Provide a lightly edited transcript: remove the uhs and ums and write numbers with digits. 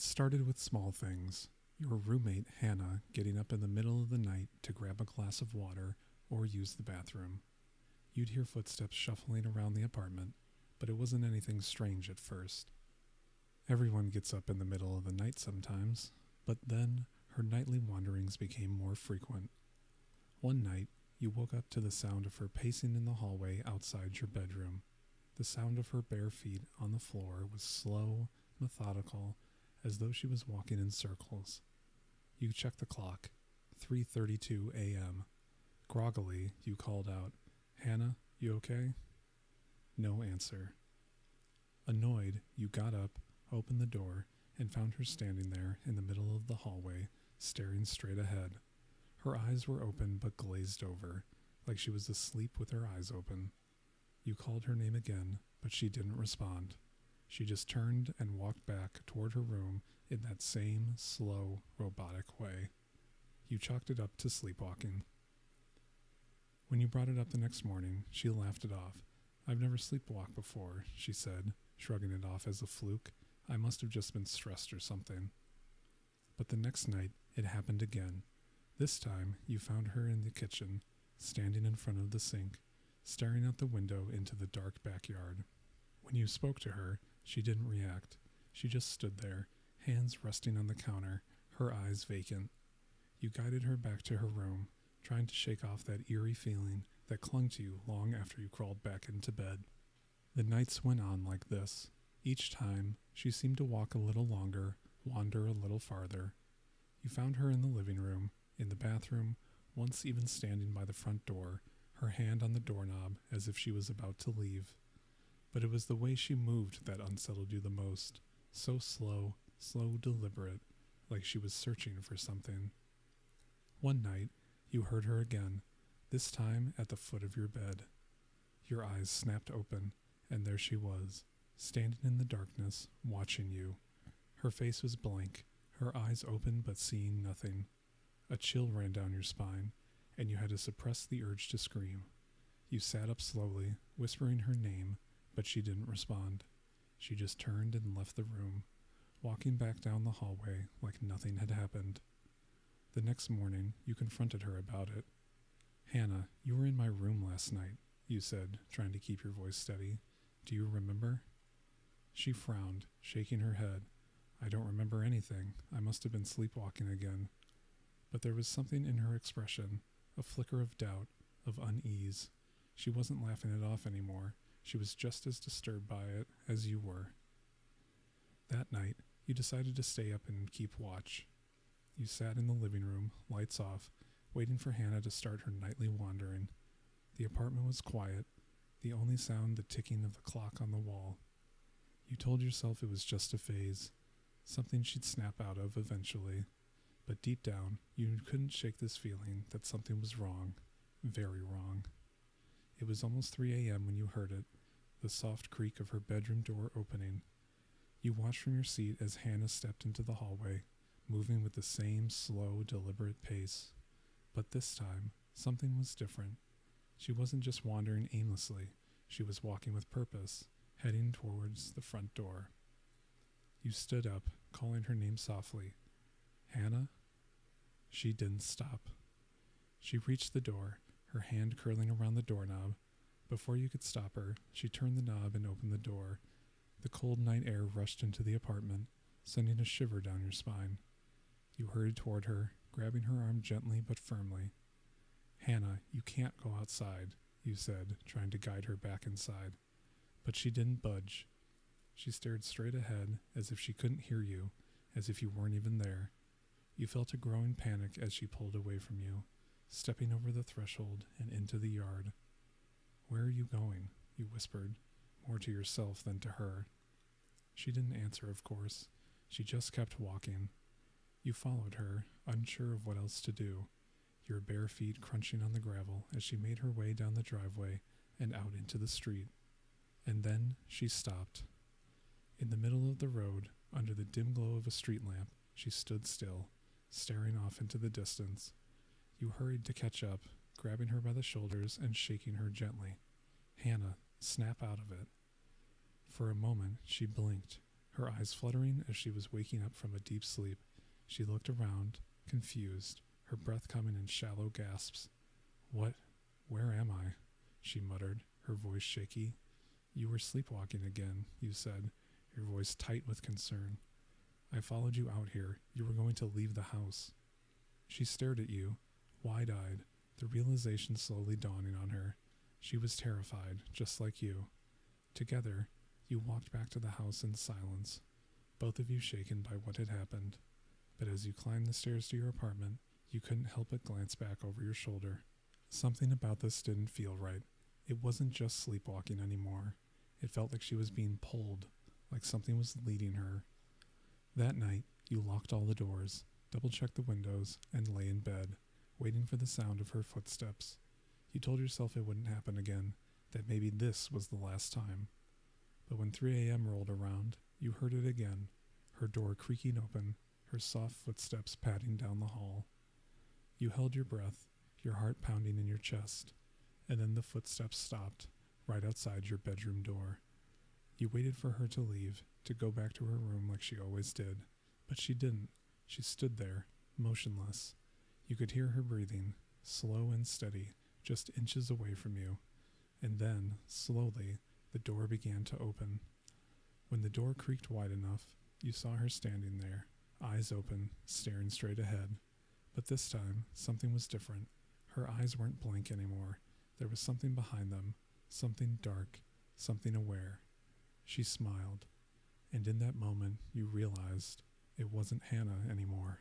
It started with small things. Your roommate, Hannah, getting up in the middle of the night to grab a glass of water or use the bathroom. You'd hear footsteps shuffling around the apartment, but it wasn't anything strange at first. Everyone gets up in the middle of the night sometimes, but then her nightly wanderings became more frequent. One night, you woke up to the sound of her pacing in the hallway outside your bedroom. The sound of her bare feet on the floor was slow, methodical, as though she was walking in circles. You checked the clock. 3:32 a.m. Groggily, you called out, "Hannah, you okay?" No answer. Annoyed, you got up, opened the door, and found her standing there in the middle of the hallway, staring straight ahead. Her eyes were open but glazed over, like she was asleep with her eyes open. You called her name again, but she didn't respond. She just turned and walked back toward her room in that same slow, robotic way. You chalked it up to sleepwalking. When you brought it up the next morning, she laughed it off. "I've never sleepwalked before," she said, shrugging it off as a fluke. "I must have just been stressed or something." But the next night, it happened again. This time, you found her in the kitchen, standing in front of the sink, staring out the window into the dark backyard. When you spoke to her, she didn't react. She just stood there, hands resting on the counter, her eyes vacant. You guided her back to her room, trying to shake off that eerie feeling that clung to you long after you crawled back into bed. The nights went on like this. Each time, she seemed to walk a little longer, wander a little farther. You found her in the living room, in the bathroom, once even standing by the front door, her hand on the doorknob as if she was about to leave. But it was the way she moved that unsettled you the most, so slow, deliberate, like she was searching for something. One night, you heard her again, this time at the foot of your bed. Your eyes snapped open, and there she was, standing in the darkness, watching you. Her face was blank, her eyes open but seeing nothing. A chill ran down your spine, and you had to suppress the urge to scream. You sat up slowly, whispering her name, but she didn't respond. She just turned and left the room, walking back down the hallway like nothing had happened. The next morning, you confronted her about it. "Hannah, you were in my room last night," you said, trying to keep your voice steady. "Do you remember?" She frowned, shaking her head. "I don't remember anything. I must have been sleepwalking again." But there was something in her expression, a flicker of doubt, of unease. She wasn't laughing it off anymore. She was just as disturbed by it as you were. That night, you decided to stay up and keep watch. You sat in the living room, lights off, waiting for Hannah to start her nightly wandering. The apartment was quiet, the only sound the ticking of the clock on the wall. You told yourself it was just a phase, something she'd snap out of eventually. But deep down, you couldn't shake this feeling that something was wrong, very wrong. It was almost 3 a.m. when you heard it, the soft creak of her bedroom door opening. You watched from your seat as Hannah stepped into the hallway, moving with the same slow, deliberate pace. But this time, something was different. She wasn't just wandering aimlessly, she was walking with purpose, heading towards the front door. You stood up, calling her name softly. "Hannah?" She didn't stop. She reached the door, her hand curling around the doorknob. Before you could stop her, she turned the knob and opened the door. The cold night air rushed into the apartment, sending a shiver down your spine. You hurried toward her, grabbing her arm gently but firmly. "Hannah, you can't go outside," you said, trying to guide her back inside. But she didn't budge. She stared straight ahead, as if she couldn't hear you, as if you weren't even there. You felt a growing panic as she pulled away from you, stepping over the threshold and into the yard. "Where are you going?" you whispered, more to yourself than to her. She didn't answer, of course. She just kept walking. You followed her, unsure of what else to do, your bare feet crunching on the gravel as she made her way down the driveway and out into the street. And then she stopped. In the middle of the road, under the dim glow of a street lamp, she stood still, staring off into the distance. You hurried to catch up, grabbing her by the shoulders and shaking her gently. "Hannah, snap out of it." For a moment, she blinked, her eyes fluttering as she was waking up from a deep sleep. She looked around, confused, her breath coming in shallow gasps. "What? Where am I?" she muttered, her voice shaky. "You were sleepwalking again," you said, your voice tight with concern. "I followed you out here. You were going to leave the house." She stared at you, wide-eyed, the realization slowly dawning on her. She was terrified, just like you. Together, you walked back to the house in silence, both of you shaken by what had happened. But as you climbed the stairs to your apartment, you couldn't help but glance back over your shoulder. Something about this didn't feel right. It wasn't just sleepwalking anymore. It felt like she was being pulled, like something was leading her. That night, you locked all the doors, double-checked the windows, and lay in bed, waiting for the sound of her footsteps. You told yourself it wouldn't happen again, that maybe this was the last time. But when 3 a.m. rolled around, you heard it again, her door creaking open, her soft footsteps padding down the hall. You held your breath, your heart pounding in your chest, and then the footsteps stopped, right outside your bedroom door. You waited for her to leave, to go back to her room like she always did, but she didn't. She stood there, motionless. You could hear her breathing, slow and steady, just inches away from you. And then, slowly, the door began to open. When the door creaked wide enough, you saw her standing there, eyes open, staring straight ahead. But this time, something was different. Her eyes weren't blank anymore. There was something behind them, something dark, something aware. She smiled, and in that moment, you realized it wasn't Hannah anymore.